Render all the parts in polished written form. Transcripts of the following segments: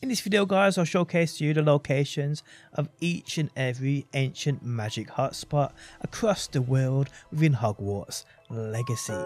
In this video, guys, I'll showcase to you the locations of each and every ancient magic hotspot across the world within Hogwarts Legacy.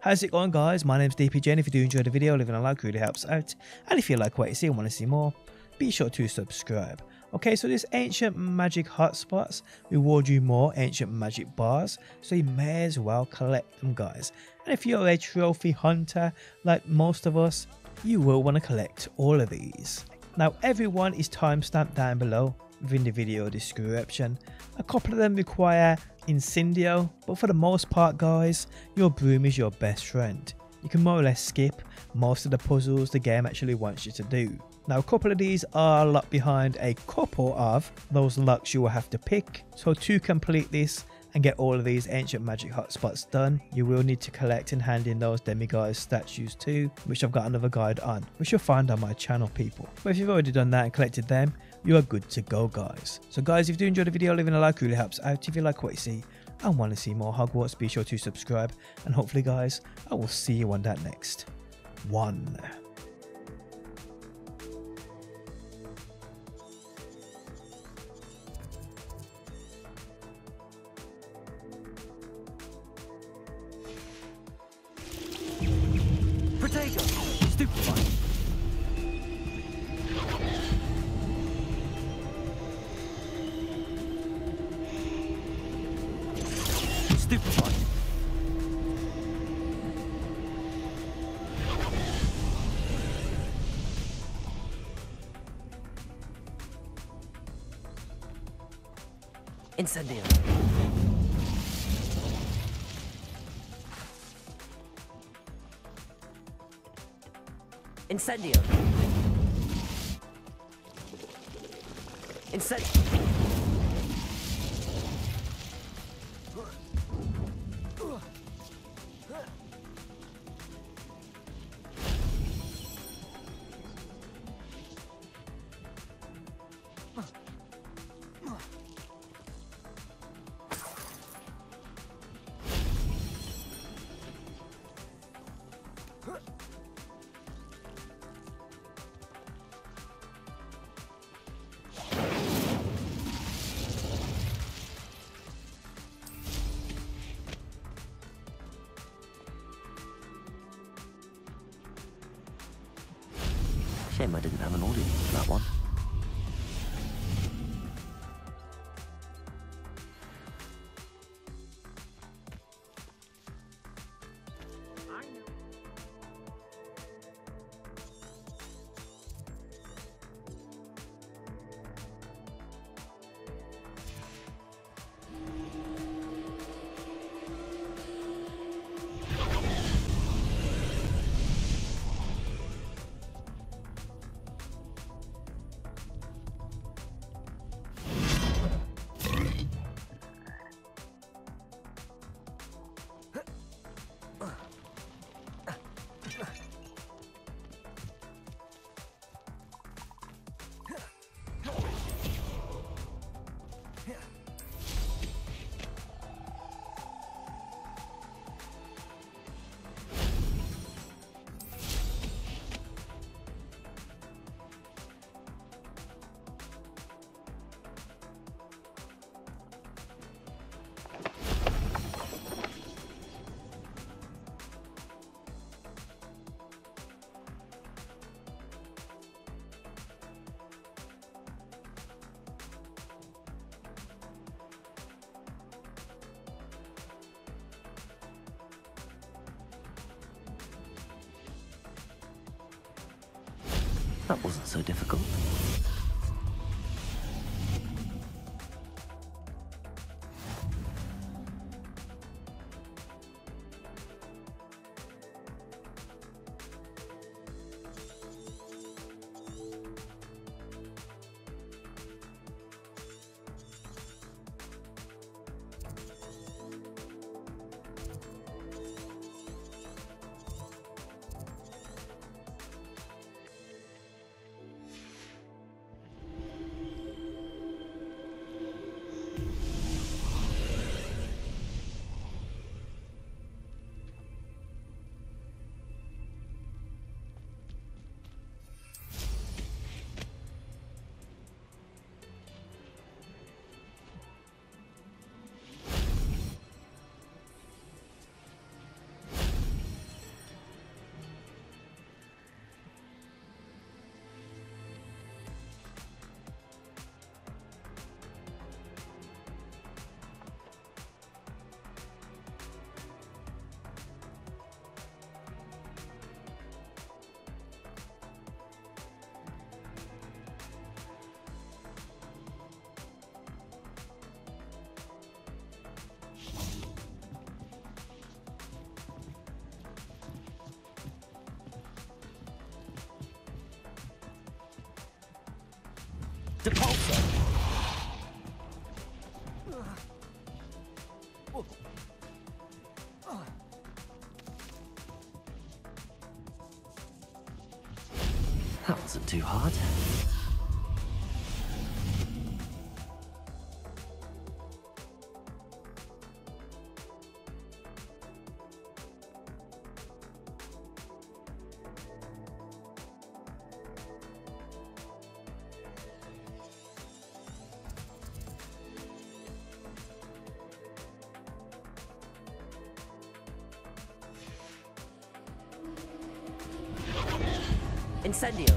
How's it going, guys? My name's DPJ, and if you do enjoy the video, leaving a like really helps out. And if you like what you see and want to see more, be sure to subscribe. Okay, so these ancient magic hotspots reward you more ancient magic bars, so you may as well collect them, guys. And if you're a trophy hunter like most of us, you will want to collect all of these. Now everyone is timestamped down below within the video description. A couple of them require Incendio, but for the most part, guys, your broom is your best friend. You can more or less skip most of the puzzles the game actually wants you to do. Now a couple of these are locked behind a couple of those locks you will have to pick. So to complete this and get all of these ancient magic hotspots done, you will need to collect and hand in those demiguise statues too, which I've got another guide on, which you'll find on my channel, people. But if you've already done that and collected them, you are good to go, guys. So guys, if you do enjoy the video, leaving a like really helps out. If you like what you see and want to see more Hogwarts, be sure to subscribe, and hopefully, guys, I will see you on that next one. Protego, stupefy. Stupefy. Incendio. Incendio. Incendio. Shame I didn't have an audience for that one. That wasn't so difficult. Depulsor. That wasn't too hard. Incendio.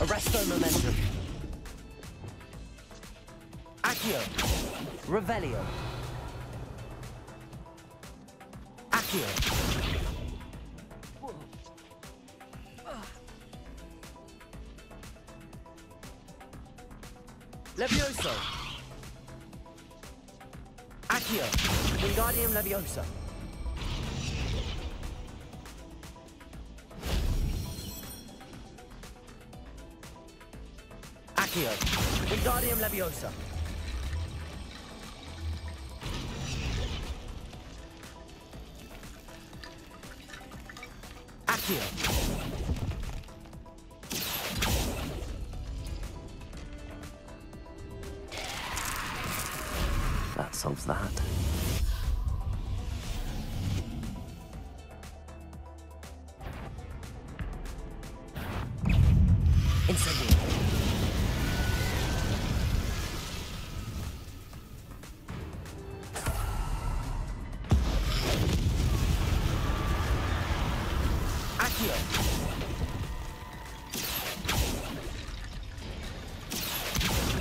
Arresto Momentum. Accio. Revelio. Leviosa. Accio. Wingardium Leviosa. Accio. Wingardium Leviosa. Accio. That solves that. Incendio.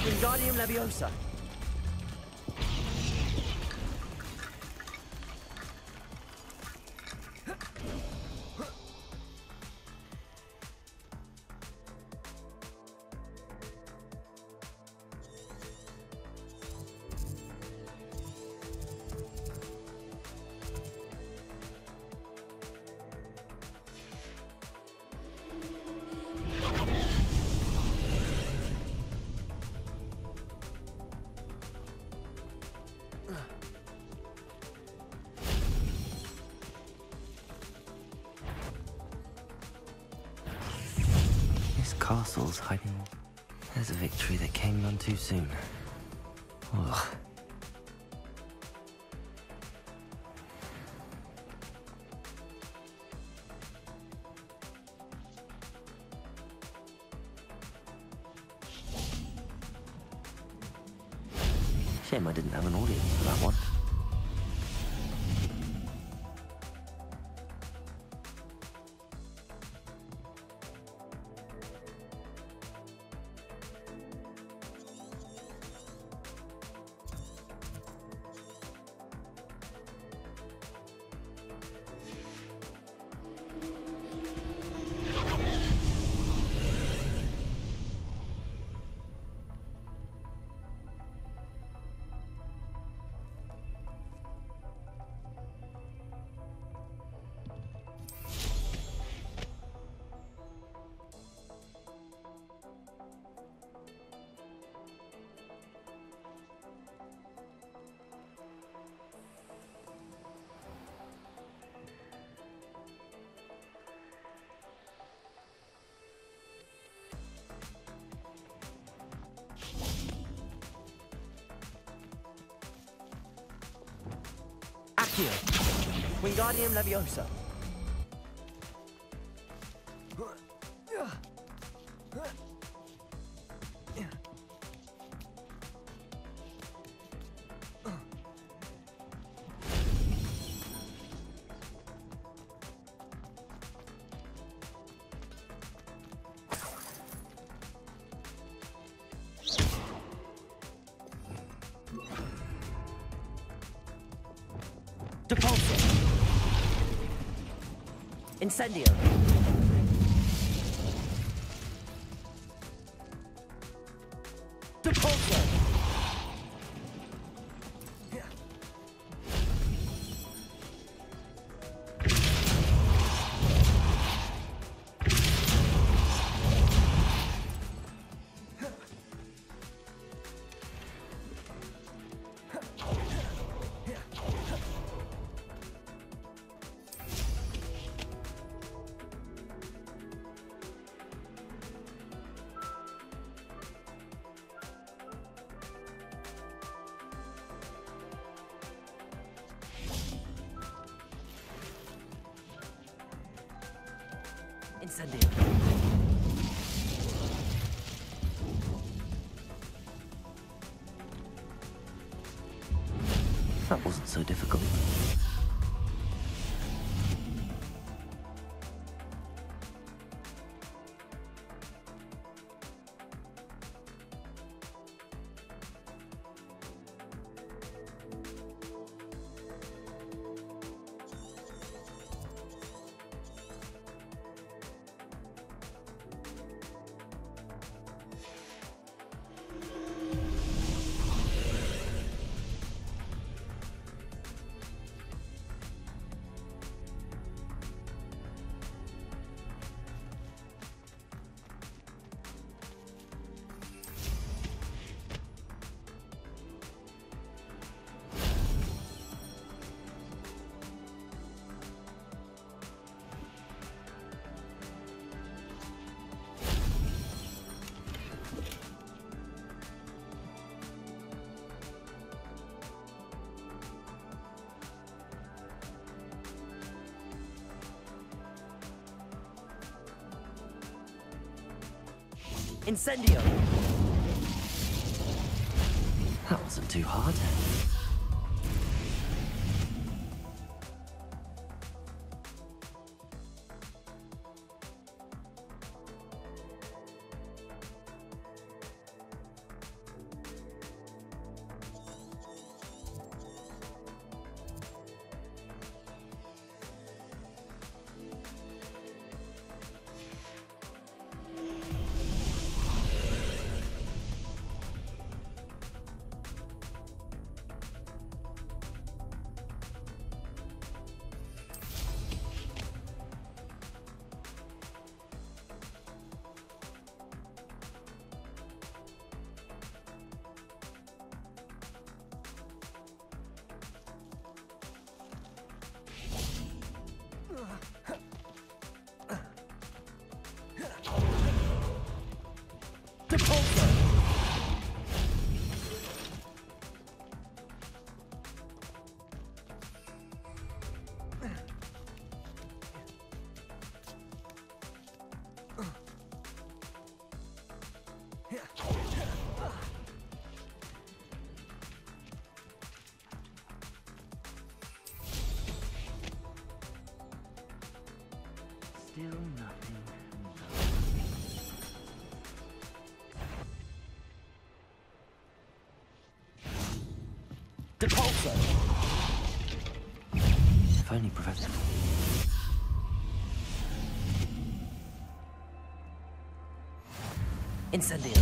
Wingardium Leviosa. Castle's hiding. There's a victory that came none too soon. Ugh. Shame I didn't have an audience for that one. Accio. Wingardium Leviosa. Depulsor. Incendio. Incendio. That wasn't so difficult. Incendio! That wasn't too hard. If only Professor. Incendio.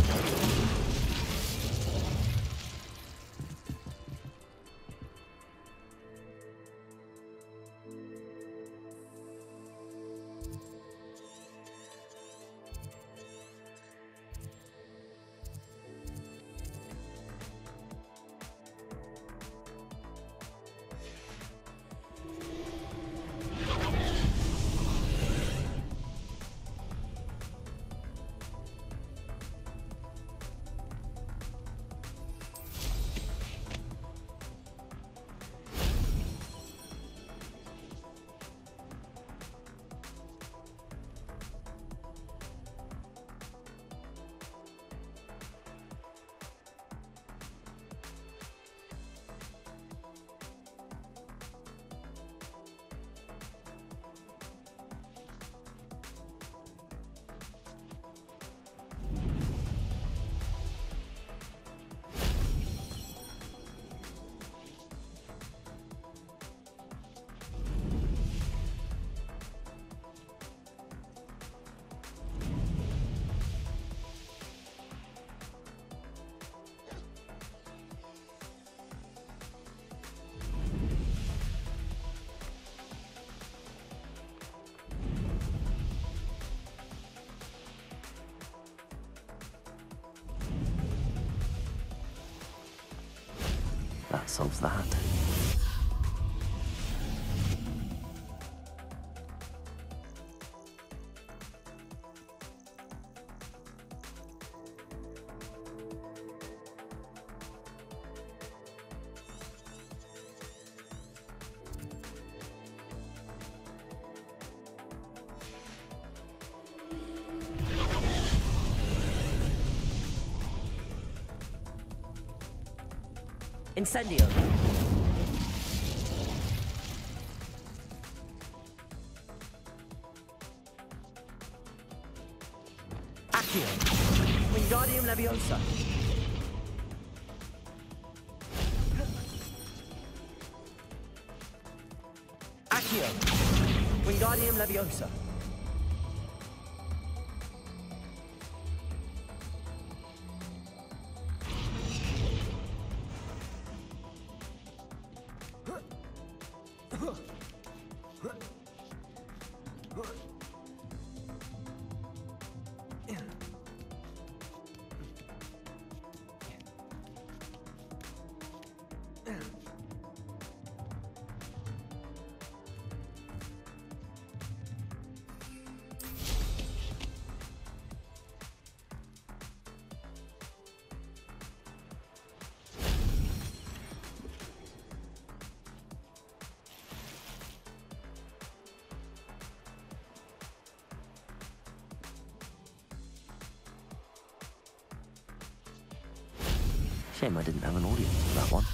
That solves that. Incendio. Accio. Wingardium Leviosa. Accio. Wingardium Leviosa. Shame I didn't have an audience for that one.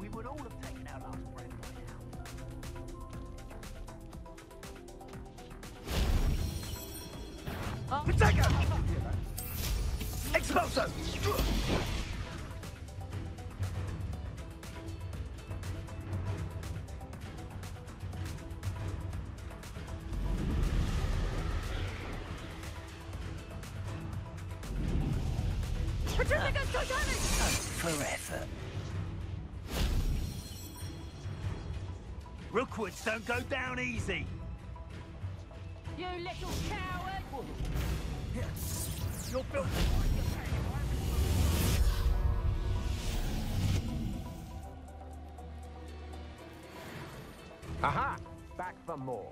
We would all have taken our last breath by now. Protector! Expulso! Forever. Rookwoods don't go down easy. You little coward! Yes. You're built. Aha! Back for more.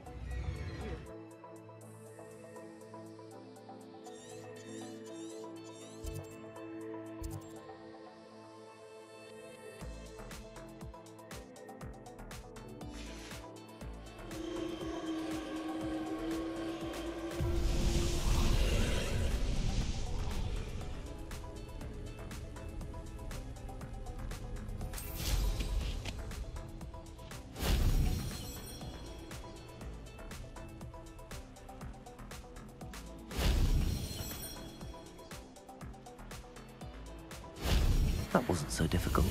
That wasn't so difficult.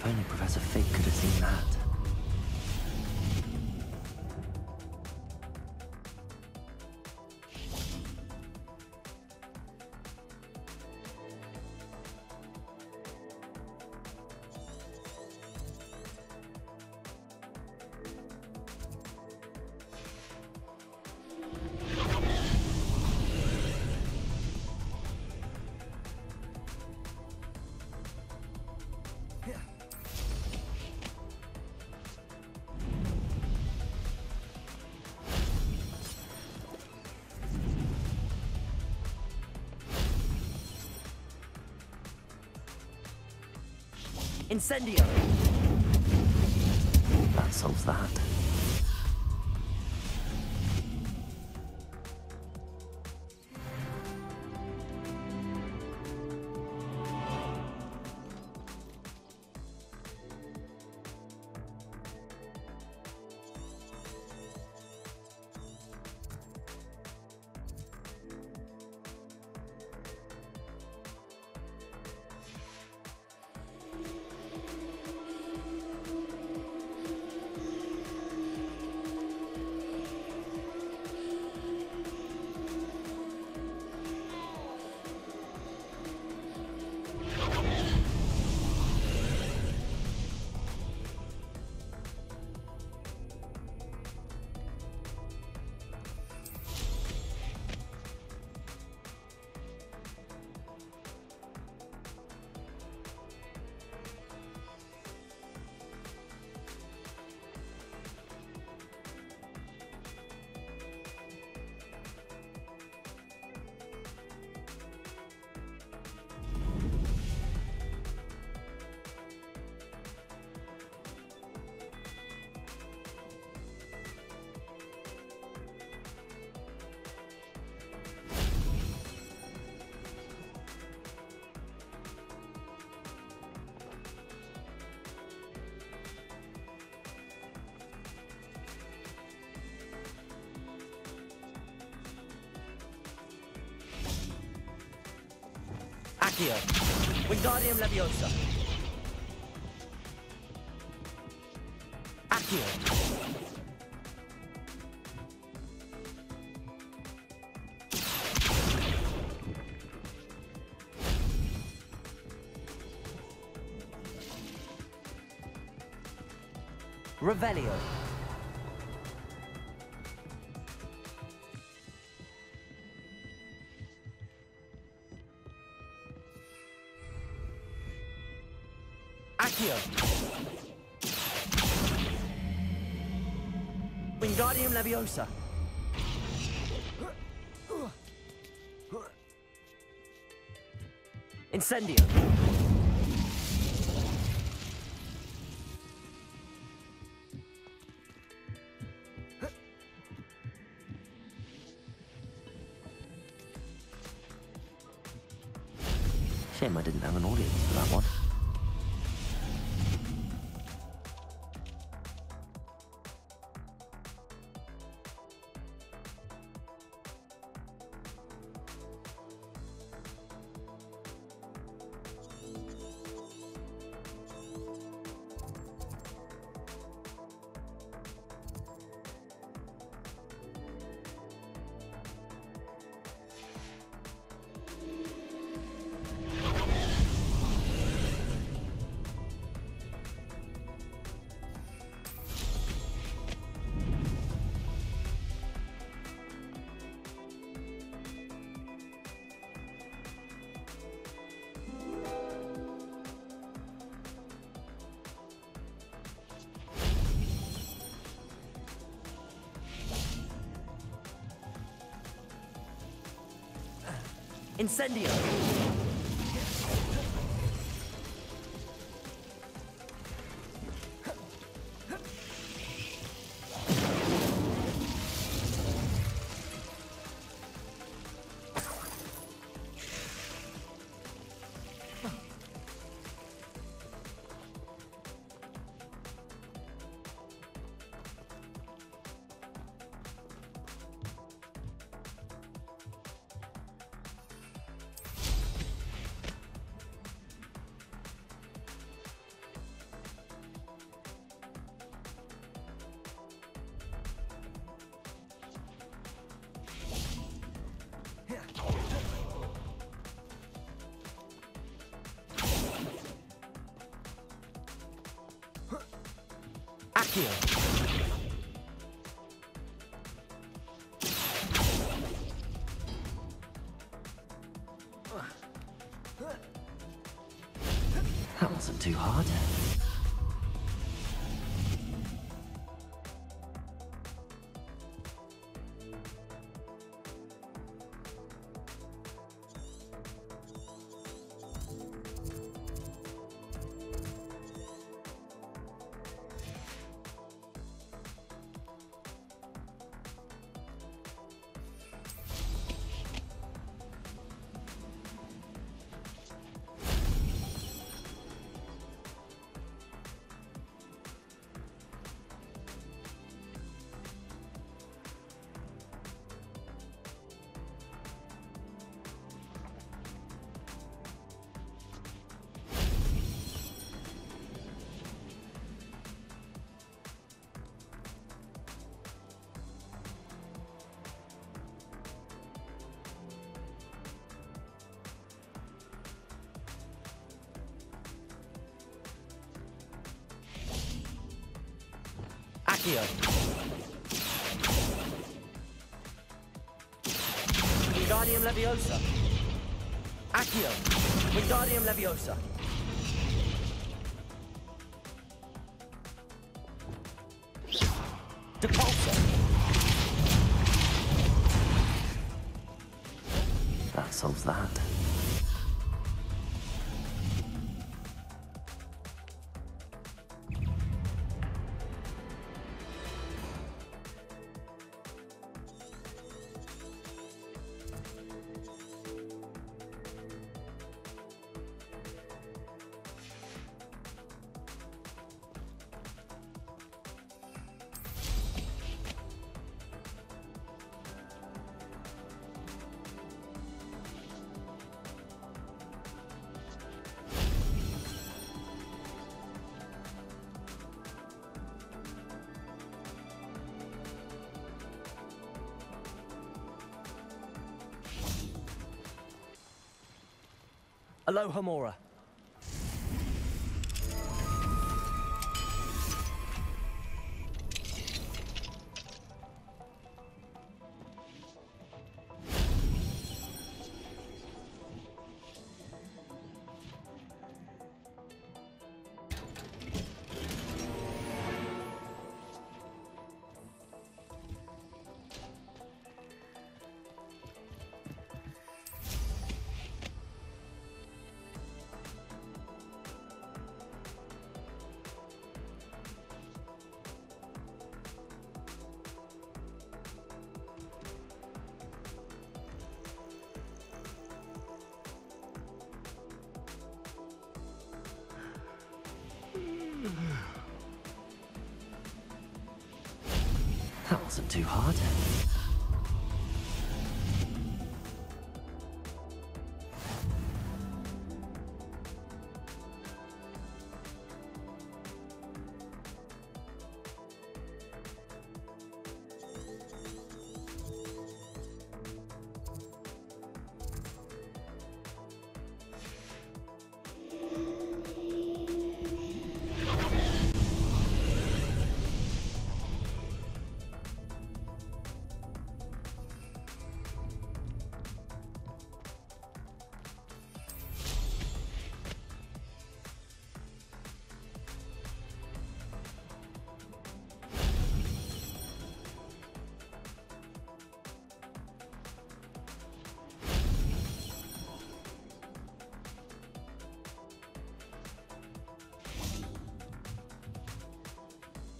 If only Professor Fig could have seen that. Incendio. That solves that. Accio, Wingardium Leviosa. Accio. Revelio. Wingardium Leviosa. Incendio. Shame I didn't have an audience for that one. Incendio. That wasn't too hard. Accio. Wingardium Leviosa. Accio. Wingardium Leviosa. Depulsor. That solves that. Alohomora. That wasn't too hard.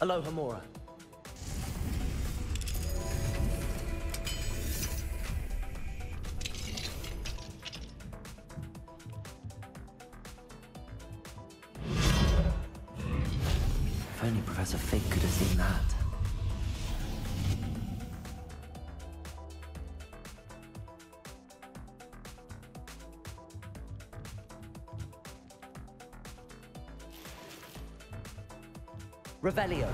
Alohomora. If only Professor Fig could have seen that. Revelio.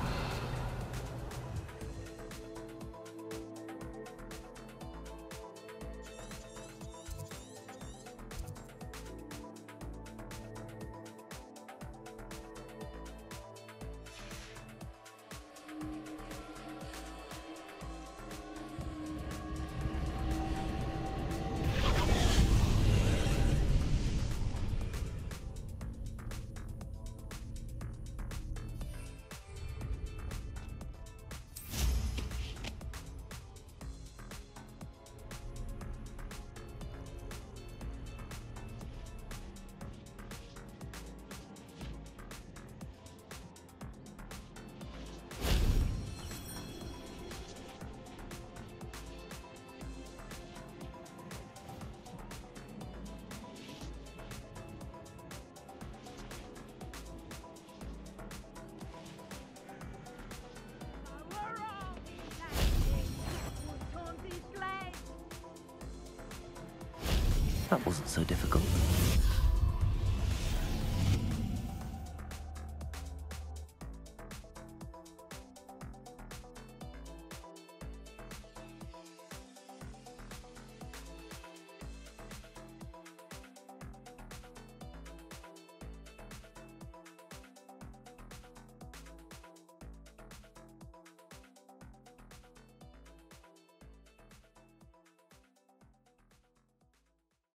That wasn't so difficult.